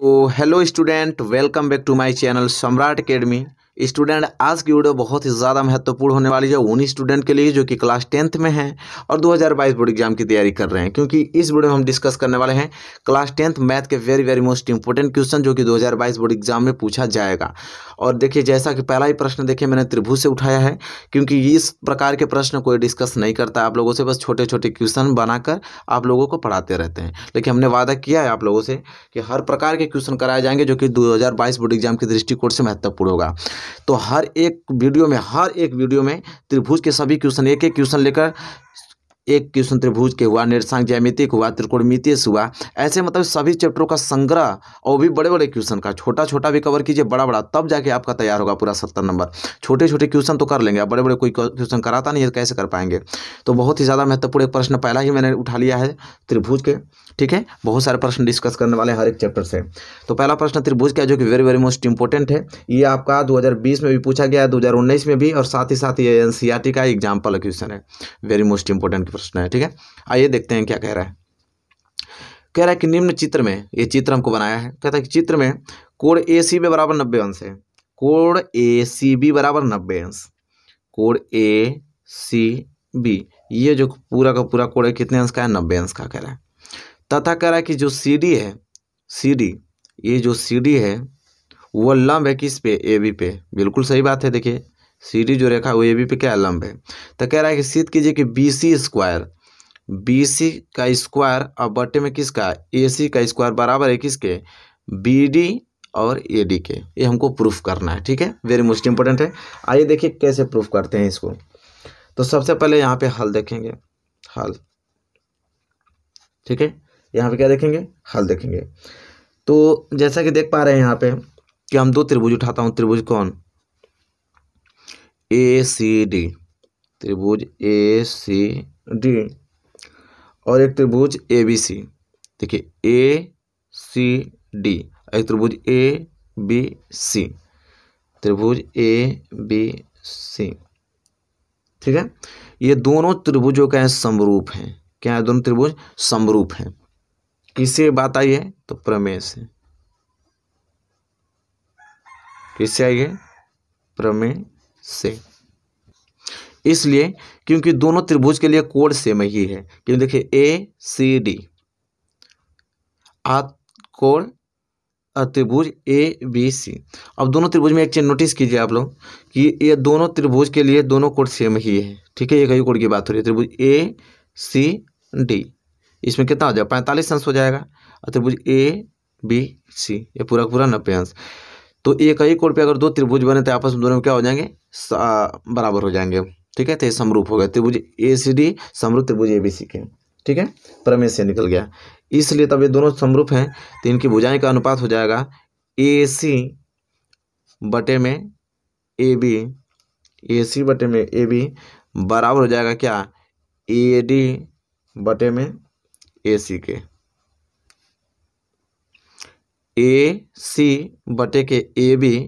तो hello student, welcome back to my channel Samrat academy. Student, आज की वीडियो बहुत ही ज़्यादा महत्वपूर्ण होने वाली है उन स्टूडेंट के लिए जो कि क्लास 10th में हैं और 2022 बोर्ड एग्जाम की तैयारी कर रहे हैं, क्योंकि इस वीडियो में हम डिस्कस करने वाले हैं क्लास 10th मैथ के very very most important question जो कि 2022 बोर्ड एग्जाम में पूछा जाएगा। और देखिए, जैसा कि पहला ही प्रश्न देखिए मैंने त्रिभुज से उठाया है, क्योंकि इस प्रकार के प्रश्न कोई डिस्कस नहीं करता आप लोगों से, बस छोटे छोटे क्वेश्चन बनाकर आप लोगों को पढ़ाते रहते हैं। लेकिन हमने वादा किया है आप लोगों से कि हर प्रकार के क्वेश्चन कराए जाएंगे जो कि 2022 बोर्ड एग्जाम के दृष्टिकोण से महत्वपूर्ण होगा। तो हर एक वीडियो में त्रिभुज के सभी क्वेश्चन, एक एक क्वेश्चन लेकर, एक क्वेश्चन त्रिभुज के हुआ, निर्देशांक ज्यामितिक हुआ, त्रिकोणमितीय हुआ, ऐसे मतलब सभी चैप्टरों का संग्रह और भी बड़े बड़े क्वेश्चन का, छोटा छोटा भी कवर कीजिए, बड़ा बड़ा, तब जाके आपका तैयार होगा पूरा 70 नंबर। छोटे छोटे क्वेश्चन तो कर लेंगे, आप बड़े बड़े कोई क्वेश्चन कराता नहीं है, कैसे कर पाएंगे। तो बहुत ही ज़्यादा महत्वपूर्ण एक प्रश्न पहला ही मैंने उठा लिया है त्रिभुज के, ठीक है। बहुत सारे प्रश्न डिस्कस करने वाले हैं हर एक चैप्टर से। तो पहला प्रश्न त्रिभुज का जो कि वेरी वेरी मोस्ट इंपॉर्टेंट है, ये आपका 2020 में भी पूछा गया है, 2019 में भी, और साथ ही साथ ये एनसीईआरटी का एग्जाम्पल क्वेश्चन है, वेरी मोस्ट इंपॉर्टेंट प्रश्न है, ठीक है। आइए देखते हैं क्या कह रहा है। कह रहा है कि निम्न चित्र में, ये चित्र हमको बनाया है, कहता है कि चित्र में कोण एसीबी बराबर 90 अंश है, कोण एसीबी बराबर 90 अंश, कोण एसीबी ये जो पूरा कोण है कितने अंश का है, 90 अंश का कह रहा है। तथा कह रहा है कि जो सीडी है, सीडी ये जो सीडी है वो लंब है किस पे, एबी पे, बिल्कुल सही बात है। देखिए सीडी जो रेखा है वो एबी पे क्या लंब है। तो कह रहा है कि सिद्ध कीजिए कि बीसी स्क्वायर, बीसी का स्क्वायर और बटे में किसका, एसी का स्क्वायर बराबर है किसके, बीडी और एडी के। ये हमको प्रूफ करना है, ठीक है, वेरी मोस्ट इंपॉर्टेंट है। आइए देखिए कैसे प्रूफ करते हैं इसको। तो सबसे पहले यहाँ पे हल देखेंगे, हल, ठीक है, यहाँ पे क्या देखेंगे, हल देखेंगे। तो जैसा कि देख पा रहे हैं यहाँ पे कि हम दो त्रिभुज उठाता हूँ, त्रिभुज कौन, ए सी डी, त्रिभुज ए सी डी, और एक त्रिभुज ए बी सी। देखिए ए सी डी, एक त्रिभुज ए बी सी, त्रिभुज ए बी सी, ठीक है। ये दोनों त्रिभुजों का समरूप हैं, क्या है, दोनों त्रिभुज समरूप हैं। किससे बात आई है, तो प्रमेय से, किससे आई है, प्रमेय से। इसलिए क्योंकि दोनों त्रिभुज के लिए कोण सेम ही है, क्योंकि देखिए ए सी डी कोण त्रिभुज ए बी सी। अब दोनों त्रिभुज में एक चीज नोटिस कीजिए आप लोग कि ये दोनों त्रिभुज के लिए दोनों कोण सेम ही है, ठीक है, ये कई कोण की बात हो रही है। त्रिभुज ए सी डी इसमें कितना हो जाएगा, 45 अंश हो जाएगा, और त्रिभुज ए बी सी ये पूरा 90 अंश। तो एक ही कोण पे अगर दो त्रिभुज बने तो आपस में दोनों क्या हो जाएंगे, बराबर हो जाएंगे, ठीक है। तो ये समरूप हो गया, त्रिभुज ए सी डी समरूप त्रिभुज ए बी सी के, ठीक है, प्रमेय से निकल गया। इसलिए तब ये दोनों समरूप हैं तो इनकी भुजाएं का अनुपात हो जाएगा ए सी बटे में ए बी, ए सी बटे में ए बी बराबर हो जाएगा क्या, ए डी बटे में ए सी के, ए सी बटे के ए बी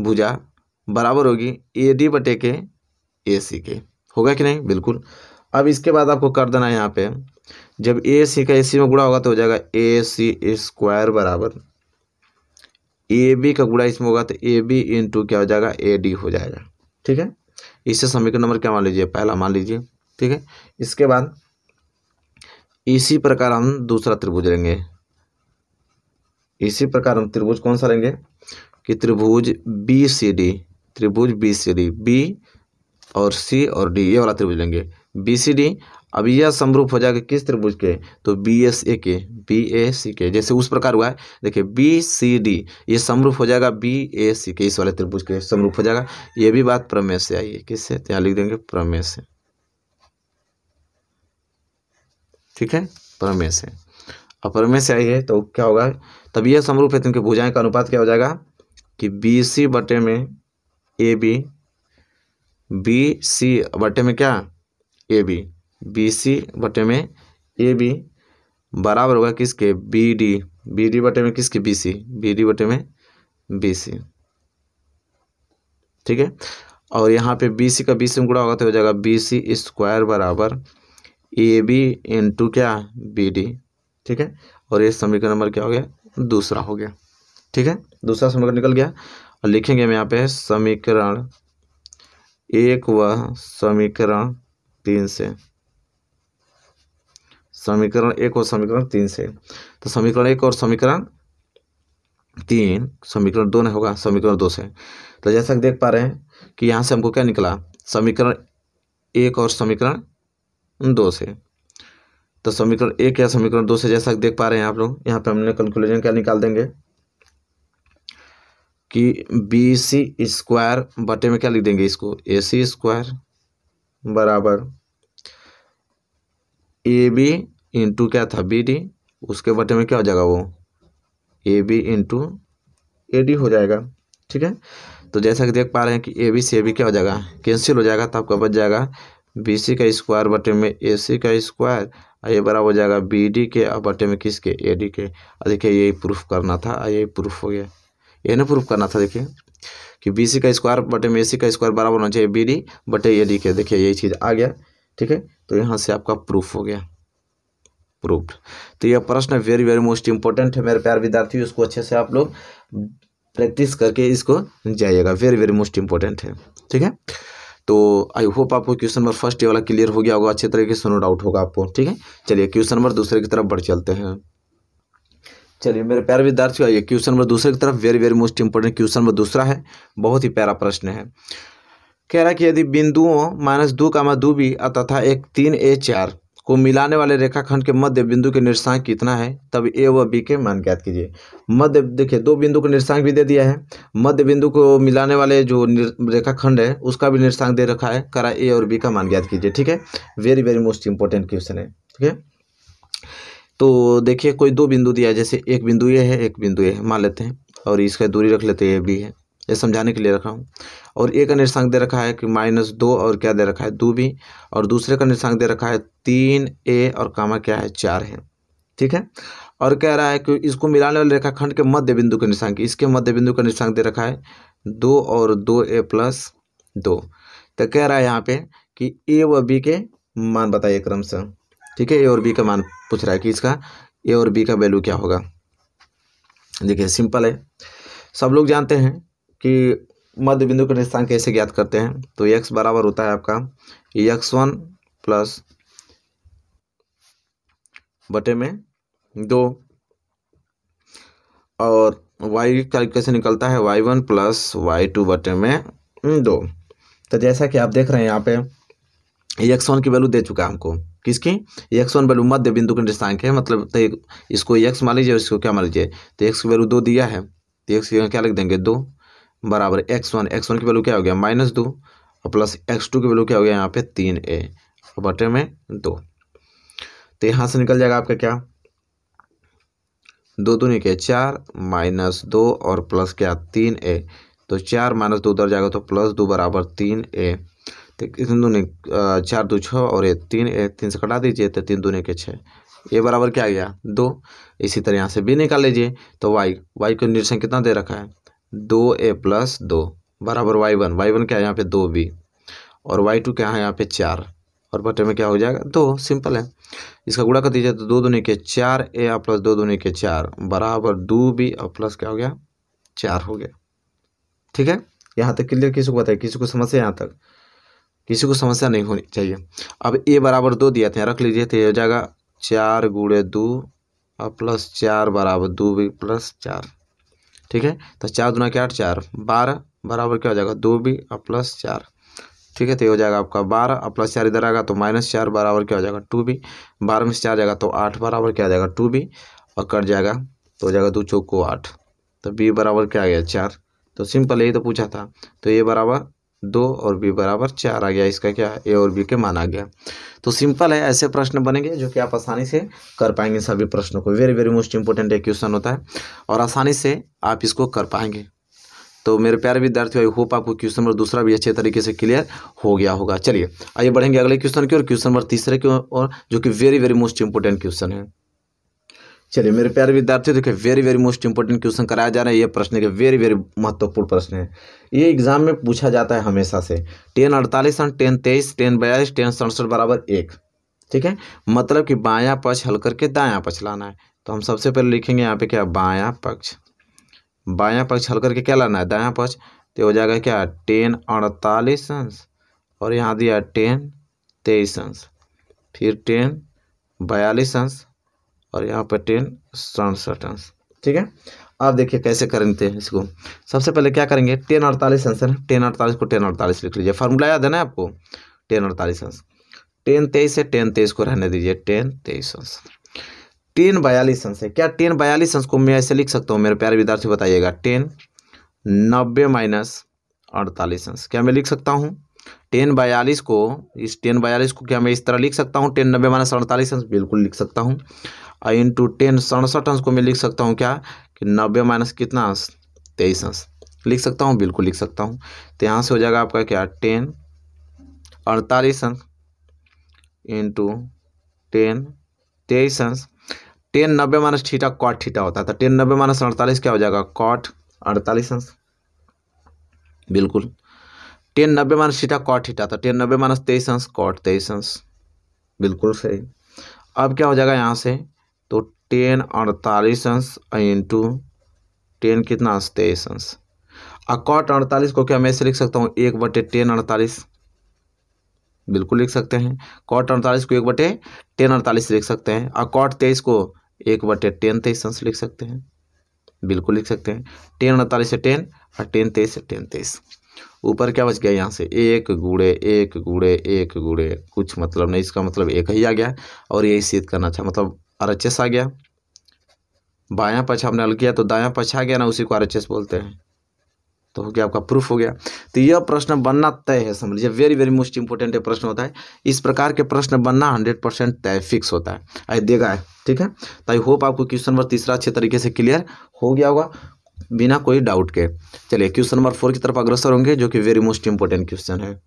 भुजा बराबर होगी ए डी बटे के ए सी के, होगा कि नहीं, बिल्कुल। अब इसके बाद आपको कर देना है यहाँ पे, जब ए सी का ए सी में गुणा होगा तो हो जाएगा ए सी स्क्वायर बराबर ए बी का गुणा इसमें होगा तो ए बी इंटू क्या हो जाएगा, ए डी हो जाएगा, ठीक है। इससे समीकरण नंबर क्या मान लीजिए, पहला मान लीजिए, ठीक है। इसके बाद इसी प्रकार हम दूसरा त्रिभुज लेंगे, इसी प्रकार हम त्रिभुज कौन सा लेंगे कि त्रिभुज बी सी डी, त्रिभुज बी सी डी, बी और सी और डी ये वाला त्रिभुज लेंगे बी सी डी। अब यह समरूप हो जाएगा किस त्रिभुज के, तो बी एस ए के, बी ए सी के, जैसे उस प्रकार हुआ है। देखिए बी सी डी ये समरूप हो जाएगा बी ए सी के, इस वाले त्रिभुज के समरूप हो जाएगा। ये भी बात प्रमेय से आई है, किससे, यहाँ लिख देंगे प्रमेय से, ठीक है, प्रमेय से। अब प्रमेय से आई है तो क्या होगा, तब यह समरूप है तो इनके भुजाएं का अनुपात क्या हो जाएगा कि बी सी बटे में ए बी, बी सी बटे में क्या ए बी, बी सी बटे में ए बी बराबर होगा किसके, बी डी, बी डी बटे में किसके, बी सी, बी डी बटे में बी सी, ठीक है। और यहाँ पे बी सी का बी सी में गुणा होगा तो हो जाएगा बी सी स्क्वायर बराबर ए बी इंटू क्या बी डी, ठीक है। और ये समीकरण नंबर क्या हो गया, दूसरा हो गया। ठीक है, दूसरा समीकरण निकल गया। और लिखेंगे हम यहाँ पे समीकरण एक व समीकरण तीन से, समीकरण एक और समीकरण तीन से। तो समीकरण एक और समीकरण तीन, समीकरण दो नहीं होगा, समीकरण दो से। तो जैसा कि देख पा रहे हैं कि यहाँ से हमको क्या निकला, समीकरण एक और समीकरण दो से। तो समीकरण एक या समीकरण दो से जैसा कि देख पा रहे हैं आप लोग, यहाँ पे हमने कंक्लूजन क्या निकाल देंगे कि बी सी स्क्वायर बटे में क्या लिख देंगे इसको, ए सी स्क्वायर बराबर ए बी इंटू क्या था बी डी, उसके बटे में क्या हो जाएगा वो A B into A D हो जाएगा। ठीक है, तो जैसा कि देख पा रहे हैं कि ए बी से क्या हो जाएगा, कैंसिल हो जाएगा। तो आपका बच जाएगा बी सी का स्क्वायर बटे में ए सी का स्क्वायर, और ये बराबर हो जाएगा बी डी के और बटे में किसके, ए डी के। और देखिए यही प्रूफ करना था और यही प्रूफ हो गया, ये ना प्रूफ करना था। देखिए कि बी सी का स्क्वायर बटे में ए सी का स्क्वायर बराबर होना चाहिए बी डी बटे ए डी के। देखिए यही चीज़ आ गया। ठीक है, तो यहाँ से आपका प्रूफ हो गया, प्रूफ। तो यह प्रश्न वेरी वेरी मोस्ट इंपॉर्टेंट है मेरे प्यार विद्यार्थी, उसको अच्छे से आप लोग प्रैक्टिस करके इसको जाइएगा, वेरी वेरी मोस्ट इंपॉर्टेंट है। ठीक है, तो आई होप आपको क्वेश्चन नंबर फर्स्ट ये वाला क्लियर हो गया होगा अच्छे तरीके से, नो डाउट होगा आपको। ठीक है, चलिए क्वेश्चन नंबर दूसरे की तरफ बढ़ चलते हैं। चलिए मेरे प्यारे विद्यार्थी, आइए क्वेश्चन नंबर दूसरे की तरफ, very very most important question number दूसरा है, बहुत ही प्यारा प्रश्न है। कह रहा है कि यदि बिंदुओं -2, 2b तथा एक 3a4 को मिलाने वाले रेखाखंड के मध्य बिंदु के निर्देशांक कितना है, तब ए व बी के मान ज्ञात कीजिए। मध्य देखिए दो बिंदु का निर्देशांक भी दे दिया है, मध्य बिंदु को मिलाने वाले जो रेखाखंड है उसका भी निर्देशांक दे रखा है, करा ए और बी का मान ज्ञात कीजिए। ठीक है, very very most important question है। ठीक है, तो देखिए कोई दो बिंदु दिया है, जैसे एक बिंदु ये है, एक बिंदु ये है, मान लेते हैं, और इसका दूरी रख लेते हैं ए बी है, ये समझाने के लिए रखा हूँ। और एक का निर्देशांक दे रखा है कि -2 और क्या दे रखा है 2b, और दूसरे का निर्देशांक दे रखा है 3a और कामा क्या है 4 है। ठीक है, और कह रहा है कि इसको मिलाने वाले रेखाखंड के मध्य बिंदु के निर्देशांक, इसके मध्य बिंदु का निर्देशांक दे रखा है 2 और 2a+2। तो कह रहा है यहाँ पे कि a व b के मान बताइए क्रम से। ठीक है, a और b का मान पूछ रहा है कि इसका a और b का वैल्यू क्या होगा। देखिए सिंपल है, सब लोग जानते हैं कि मध्य बिंदु का निर्देशांक कैसे ज्ञात करते हैं। तो x बराबर होता है आपका x1 बटे में 2, और y का कैसे निकलता है y1 बटे में 2। तो जैसा कि आप देख रहे हैं यहाँ पे x1 की वैल्यू दे चुका है हमको, किसकी, x1 वैल्यू मध्य बिंदु का निर्देशांक है, मतलब तो इसको x मान लीजिए, इसको क्या मान लीजिए, तो x की वैल्यू 2 दिया है, तो x की क्या लिख देंगे 2 बराबर x1 की वैल्यू क्या हो गया -2 और प्लस x2 की वैल्यू क्या हो गया यहाँ पे 3a बटे में 2। तो यहाँ से निकल जाएगा आपका क्या, 2 दूनी के 4 -2 और प्लस क्या 3a, तो 4 - 2 उधर जाएगा तो +2 बराबर 3a। तो 4 दूनी 6 और ये 3a, 3 से कटा दीजिए तो 3 दूनी के 6, ये बराबर क्या आ गया 2। इसी तरह यहाँ से b निकाल लीजिए, तो y को निर्देशांक कितना दे रखा है 2a+2 बराबर y1 क्या है यहाँ पे 2b और y2 क्या है यहाँ पे 4 और बटे में क्या हो जाएगा 2। सिंपल है, इसका गुणा कर दीजिए तो 2 दूनी के 4a + 2 दूनी के 4 बराबर 2b और प्लस क्या हो गया 4 हो गया। ठीक है, यहाँ तक क्लियर, किसी को बताए, किसी को समस्या, यहाँ तक किसी को समस्या नहीं होनी चाहिए। अब a बराबर 2 दिया था, रख लीजिए, तो ये हो जाएगा 4 × 2 + 4 बराबर 2b + 4। ठीक है, तो 4 दूना के 8 = 12 बराबर क्या हो जाएगा 2b + 4। ठीक है, तो ये हो जाएगा आपका 12 + 4, इधर आएगा तो -4 बराबर क्या हो जाएगा 2b, 12 में से 4 जाएगा तो 8 बराबर क्या हो जाएगा 2b और कट जाएगा तो हो जाएगा 2 चौको 8, तो b बराबर क्या आ गया 4। तो सिंपल यही तो पूछा था, तो a बराबर 2 और b बराबर 4 आ गया, इसका क्या है a और b के मान आ गया। तो सिंपल है, ऐसे प्रश्न बनेंगे जो कि आप आसानी से कर पाएंगे सभी प्रश्नों को, वेरी वेरी मोस्ट इंपॉर्टेंट एक क्वेश्चन होता है और आसानी से आप इसको कर पाएंगे। तो मेरे प्यारे विद्यार्थियों, आई होप आपको क्वेश्चन नंबर दूसरा भी अच्छे तरीके से क्लियर हो गया होगा। चलिए आइए बढ़ेंगे अगले क्वेश्चन की और क्वेश्चन नंबर तीसरे की और जो कि very very most important question है। चलिए मेरे प्यारे विद्यार्थियों, देखिए very very most important question कराया जा रहा है, ये प्रश्न के वेरी वेरी महत्वपूर्ण प्रश्न है, ये एग्जाम में पूछा जाता है हमेशा से। 1048 और 1023, 1042, 1067 बराबर 1। ठीक है, मतलब कि बायां पक्ष हल करके दायां पक्ष लाना है, तो हम सबसे पहले लिखेंगे यहाँ पे क्या, बायां पक्ष। बायां पक्ष हल करके क्या लाना है, दायां पक्ष। तो हो जाएगा क्या 10 48 अंश, और यहाँ दिया 10 23 अंश, फिर 10 42 अंश, और यहाँ पर 10 67 अंश। ठीक है, अब देखिए कैसे करेंगे इसको। सबसे पहले क्या करेंगे, 10 48 अंश है, 10 48 को 10 48 लिख लीजिए। फार्मूला याद है ना आपको, 10 48 अंश। 10 23 है, 10 23 को रहने दीजिए, 10 23 अंश। 10 42 अंश है क्या, 10 42 अंश को मैं ऐसे लिख सकता हूँ, मेरे प्यारे विद्यार्थी बताइएगा, 10 90 - 48 अंश। क्या मैं लिख सकता हूँ 10 42 को, इस 10 42 को क्या मैं इस तरह लिख सकता हूँ, 10 90 - 48 अंश, बिल्कुल लिख सकता हूँ। और इंटू 10 67 अंश को मैं लिख सकता हूँ क्या, कि 90 - कितना अंश, 23 अंश, लिख सकता हूँ, बिल्कुल लिख सकता हूँ। तो यहाँ से हो जाएगा आपका क्या 10 48 अंश इंटू 10 23 अंश। 10 90 - थीटा कॉट थीटा होता है, तो 10 90 - 48 क्या हो जाएगा, कॉट 48 अंश, बिल्कुल। 10 90 - थीटा कॉट थीटा, तो 10 90 - 23 अंश, कॉट 23 अंश, बिल्कुल सही। अब क्या हो जाएगा यहाँ से, तो 10 48 अंश इंटू 10 कितना अंश, 23 अंश। और कॉट 48 को क्या मैं ऐसे लिख सकता हूँ, 1/10 48, बिल्कुल लिख सकते हैं। कॉट 48 को 1/10 48 लिख सकते हैं, और कॉट 23 को 1/10 23 अंश लिख सकते हैं, बिल्कुल लिख सकते हैं। 10 48 से 10 और 10 23 से 10 23। ऊपर क्या बच गया यहाँ से, 1 गुड़े 1 गुड़े 1 गुड़े, कुछ मतलब नहीं, इसका मतलब 1 ही आ गया, और यही सिद्ध करना था, मतलब RHS आ गया। बायां पक्ष हमने हल किया तो दायां पक्ष आ गया ना, उसी को RHS बोलते हैं। तो हो गया आपका, प्रूफ हो गया। तो यह प्रश्न बनना तय है, समझ लीजिए, वेरी वेरी मोस्ट इंपोर्टेंट प्रश्न होता है। इस प्रकार के प्रश्न बनना 100% तय फिक्स होता है, आई देगा है। ठीक है, तो आई होप आपको क्वेश्चन नंबर 3 अच्छे तरीके से क्लियर हो गया होगा बिना कोई डाउट के। चलिए क्वेश्चन नंबर 4 की तरफ अग्रसर होंगे, जो कि वेरी मोस्ट इंपोर्टेंट क्वेश्चन है।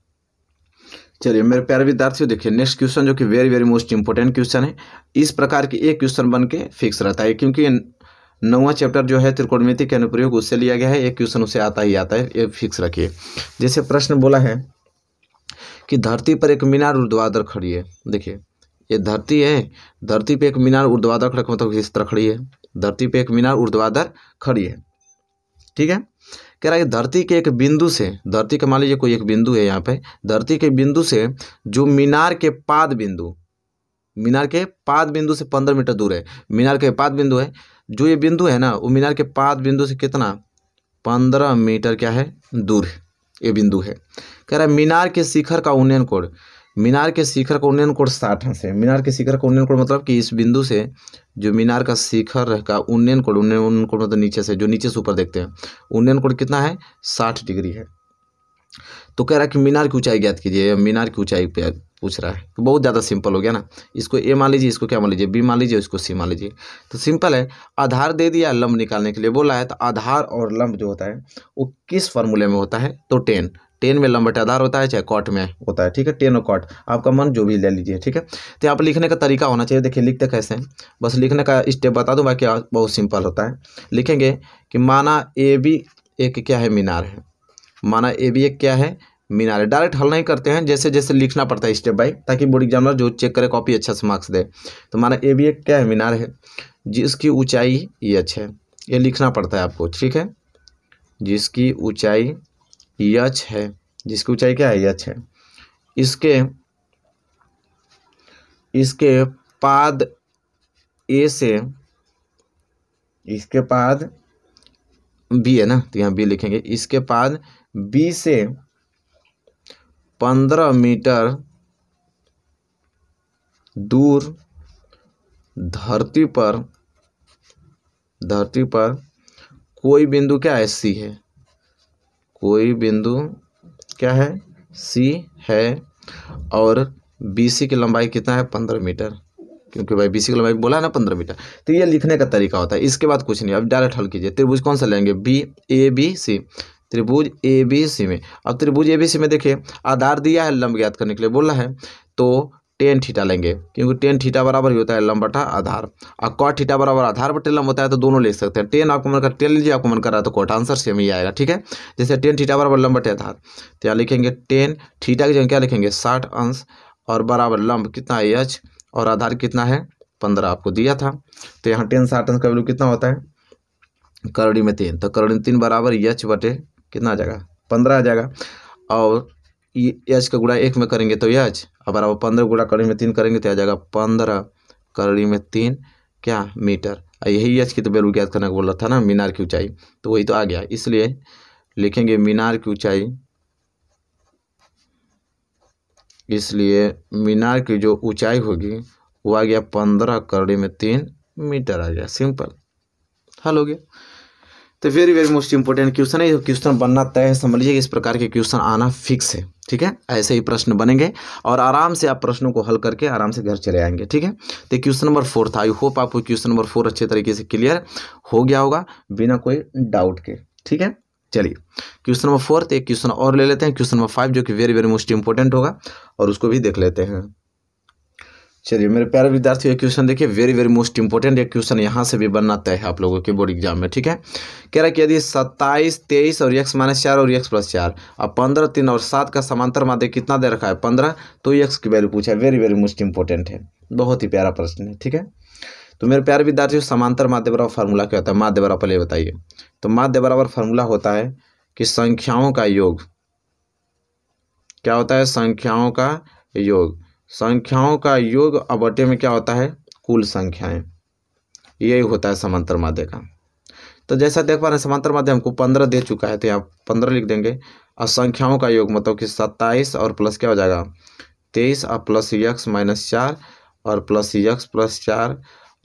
चलिए मेरे प्यारे विद्यार्थियों, देखिए नेक्स्ट क्वेश्चन, जो कि very very most important question है। इस प्रकार के एक क्वेश्चन बन के फिक्स रहता है, क्योंकि 9वां चैप्टर जो है त्रिकोणमिति के अनुप्रयोग, उससे लिया गया है। एक क्वेश्चन उसे आता ही आता है, ये फिक्स रखिए। जैसे प्रश्न बोला है कि धरती पर एक मीनार ऊर्ध्वाधर खड़ी है। देखिए ये धरती है, धरती पे एक मीनार ऊर्ध्वाधर खड़ा, मतलब इस तरह खड़ी है, धरती पे एक मीनार ऊर्ध्वाधर खड़ी है। ठीक है, कह रहा है धरती के एक बिंदु से, धरती का मान लीजिए कोई एक बिंदु है यहाँ पे, धरती के बिंदु से जो मीनार के पाद बिंदु, मीनार के पाद बिंदु से 15 मीटर दूर है। मीनार के पाद बिंदु है, जो ये बिंदु है ना, वो मीनार के पाद बिंदु से कितना, 15 मीटर क्या है, दूर है, ये बिंदु है। कह रहा है मीनार के शिखर का उन्नयन कोण, मीनार के शिखर का उन्नयन कोण 60 अंश है। मीनार के शिखर का उन्नयन कोण मतलब कि इस बिंदु से जो मीनार का शिखर का उन्नयन कोण, उन्नयन कोण मतलब नीचे से, जो नीचे से ऊपर देखते हैं, उन्नयन कोण कितना है, 60 डिग्री है। तो कह रहा है कि मीनार की ऊंचाई ज्ञात कीजिए, मीनार की ऊंचाई पूछ रहा है। तो बहुत ज़्यादा सिंपल हो गया ना, इसको ए मान लीजिए, इसको क्या मान लीजिए, बी मान लीजिए, इसको सी मान लीजिए। तो सिंपल है, आधार दे दिया, लंब निकालने के लिए बोला है। तो आधार और लंब जो होता है वो किस फार्मूले में होता है, तो 10 में लंब बटे आधार होता है, चाहे कॉट में होता है। ठीक है, 10 और कॉट आपका मन जो भी ले लीजिए। ठीक है, तो यहाँ पर लिखने का तरीका होना चाहिए। देखिए लिखते कैसे हैं, बस लिखने का स्टेप बता दूँ, बाकी बहुत सिंपल होता है। लिखेंगे कि माना ए बी एक क्या है, मीनार है, माना ए बी एक क्या है, मीनार है। डायरेक्ट हल नहीं करते हैं, जैसे जैसे लिखना पड़ता है स्टेप बाय, ताकि बोर्ड एग्जामिनर जो चेक करे कॉपी अच्छा से मार्क्स दे। तो माना ए बी एक क्या है, मीनार है, जिसकी ऊंचाई यच है, ये लिखना पड़ता है आपको। ठीक है, जिसकी ऊंचाई यच है, जिसकी ऊंचाई क्या है, यच है। इसके पाद ए से, इसके पाद बी है ना, तो यहाँ बी लिखेंगे, इसके पाद बी से 15 मीटर दूर धरती पर कोई बिंदु क्या है, सी है, कोई बिंदु क्या है, सी है। और बीसी की लंबाई कितना है, 15 मीटर, क्योंकि भाई बीसी की लंबाई बोला है ना 15 मीटर। तो ये लिखने का तरीका होता है, इसके बाद कुछ नहीं। अब डायरेक्ट हल कीजिए। त्रिभुज कौन सा लेंगे, बी ए बी सी, त्रिभुज ए बी सी में। अब त्रिभुज ए बी सी में देखिए आधार दिया है, लंब ज्ञात करने के लिए बोला है। तो 10 थीटा लेंगे, क्योंकि 10 थीटा बराबर ही होता है लंब बटा आधार, और कॉट थीटा बराबर आधार बटे लंब होता है। तो दोनों लिख सकते हैं। 10 आपको मन कर 10 लीजिए, आपको मन कर रहा है तो कॉट आंसर सेम ही आएगा। ठीक है, जैसे 10 थीटा बराबर लंब बटे आधार, तो यहाँ लिखेंगे 10 थीटा की जगह क्या लिखेंगे, 60 अंश, और बराबर लंब कितना है, एच, और आधार कितना है, 15 आपको दिया था। तो यहाँ 10 से 8 का वैल्यू कितना होता है, करोड़ी में 3। तो करोड़ी में 3 बराबर यच बटे कितना आ जाएगा, 15 आ जाएगा। और यच का गुणा 1 में करेंगे तो यच, और बराबर 15 गुणा करोड़ी में 3 करेंगे तो आ जाएगा 15 करोड़ी में 3 क्या मीटर। यही यच की तो वैल्यू ज्ञात करने को बोला था ना, मीनार की ऊंचाई, तो वही तो आ गया। इसलिए लिखेंगे मीनार की ऊंचाई, इसलिए मीनार की जो ऊंचाई होगी वो आ गया 15 करोड़ी में 3 मीटर आ गया। सिंपल हल हो गया। तो very very most important question है, ये क्वेश्चन बनना तय है। समझ लीजिए इस प्रकार के क्वेश्चन आना फिक्स है, ठीक है। ऐसे ही प्रश्न बनेंगे और आराम से आप प्रश्नों को हल करके आराम से घर चले आएंगे, ठीक है। तो क्वेश्चन नंबर 4 था। आई होप आपको क्वेश्चन नंबर 4 अच्छे तरीके से क्लियर हो गया होगा बिना कोई डाउट के, ठीक है। चलिए क्वेश्चन नंबर 4 एक क्वेश्चन और ले लेते हैं, क्वेश्चन नंबर 5 जो कि वेरी वेरी मोस्ट इंपॉर्टेंट होगा, और उसको भी देख लेते हैं। चलिए मेरे प्यारे विद्यार्थियों, क्वेश्चन देखिए वेरी वेरी मोस्ट इंपॉर्टेंट एक क्वेश्चन यहाँ से भी बनना तय है आप लोगों के बोर्ड एग्जाम में, ठीक है। कह रहा है कि यदि 27, 23 और x माइनस 4 और x प्लस 4 और 15, 3 और 7 का समांतर माध्य कितना दे रखा है, 15, तो x की वैल्यू पूछा है। वेरी वेरी मोस्ट इंपॉर्टेंट है, बहुत ही प्यारा प्रश्न है, ठीक है। तो मेरे प्यारे विद्यार्थियों, समांतर माध्य बराबर फार्मूला क्या होता है, माध्य बराबर पहले बताइए। तो माध्य बराबर फार्मूला होता है कि संख्याओं का योग, क्या होता है, संख्याओं का योग, संख्याओं का योग बटे में क्या होता है, कुल संख्याएं, यही होता है समांतर माध्य का। तो जैसा देख पा रहे हैं समांतर माध्य हमको 15 दे चुका है, तो यहाँ 15 लिख देंगे। और संख्याओं का योग मतलब कि 27 और प्लस क्या हो जाएगा 23 और प्लस यक्स माइनस 4 और प्लस यक्स प्लस 4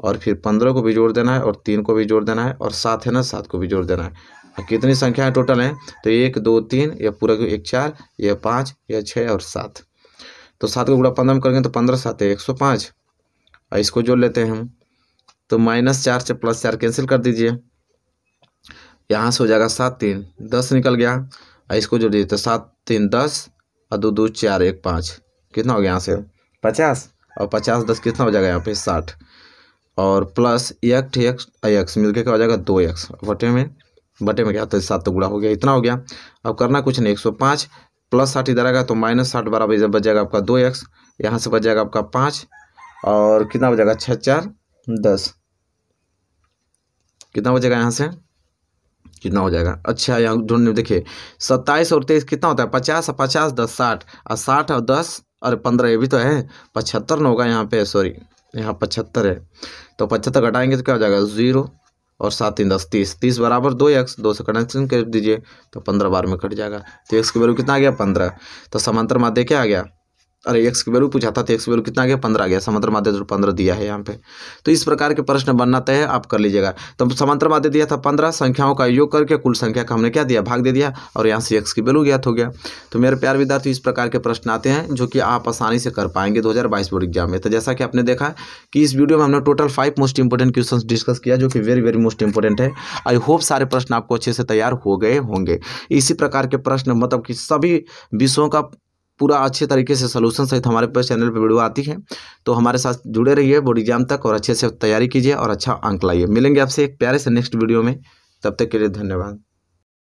और फिर 15 को भी जोड़ देना है और 3 को भी जोड़ देना है और 7 है ना 7 को भी जोड़ देना है। और कितनी संख्याएं टोटल हैं, तो 1, 2, 3 या पूरा 4 या 5 या 6 और 7। तो 7 को गुणा 15 में करेंगे तो 15 7 105, और इसको जोड़ लेते हैं हम। तो -4 से +4 कैंसिल कर दीजिए, यहाँ से हो जाएगा 7, 3, 10 निकल गया। और इसको जोड़ दीजिए तो 7, 3, 10 और 2, 2, 4, 1, 5 कितना हो गया, यहाँ से 50 और 50, 10 कितना हो जाएगा यहाँ पे 60 और प्लस 8x मिलकर क्या हो जाएगा 2x बटे में क्या, तो 7 तो गुणा हो गया, इतना हो गया। अब करना कुछ नहीं, 105 प्लस 60 इधर आएगा तो -60 बराबर बच जाएगा आपका 2x, यहाँ से बच जाएगा आपका 5 और कितना बचेगा 6, 4, 10 कितना बचेगा, यहाँ से कितना हो जाएगा। अच्छा यहाँ ढूंढने देखिए 27 और 23 कितना होता है 50 और 50, 10, 60 और 60 और 10 और 15 ये भी तो है 75 न होगा यहाँ पे, सॉरी यहाँ 75 है। तो 75 घटाएंगे तो क्या हो जाएगा 0 और 7, 3, 10 30 बराबर 2x, 2 से कनेक्शन कर दीजिए तो 15 बार में कट जाएगा। तो x की वैल्यू कितना आ गया 15। तो समांतर माध्य क्या आ गया, अरे x की वैल्यू पूछा था, तो x की वैल्यू कितना आ गया 15 आ गया। समांतर माध्य तो 15 दिया है यहाँ पे। तो इस प्रकार के प्रश्न बनना तय है, आप कर लीजिएगा। तो समांतर माध्य दिया था 15, संख्याओं का योग करके कुल संख्या का हमने क्या दिया, भाग दे दिया, और यहाँ से x की वैल्यू ज्ञात हो गया। तो मेरे प्यारे विद्यार्थी, इस प्रकार के प्रश्न आते हैं जो कि आप आसानी से कर पाएंगे 2022 बोर्ड एग्जाम में। तो जैसा कि आपने देखा कि इस वीडियो में हमने total 5 most important question discuss किया जो कि वेरी वेरी मोस्ट इंपॉर्टेंट है। आई होप सारे प्रश्न आपको अच्छे से तैयार हो गए होंगे। इसी प्रकार के प्रश्न मतलब कि सभी विषयों का पूरा अच्छे तरीके से सलूशन सहित हमारे पास चैनल पे वीडियो आती है। तो हमारे साथ जुड़े रहिए बोर्ड एग्जाम तक और अच्छे से तैयारी कीजिए और अच्छा अंक लाइए। मिलेंगे आपसे एक प्यारे से नेक्स्ट वीडियो में, तब तक के लिए धन्यवाद।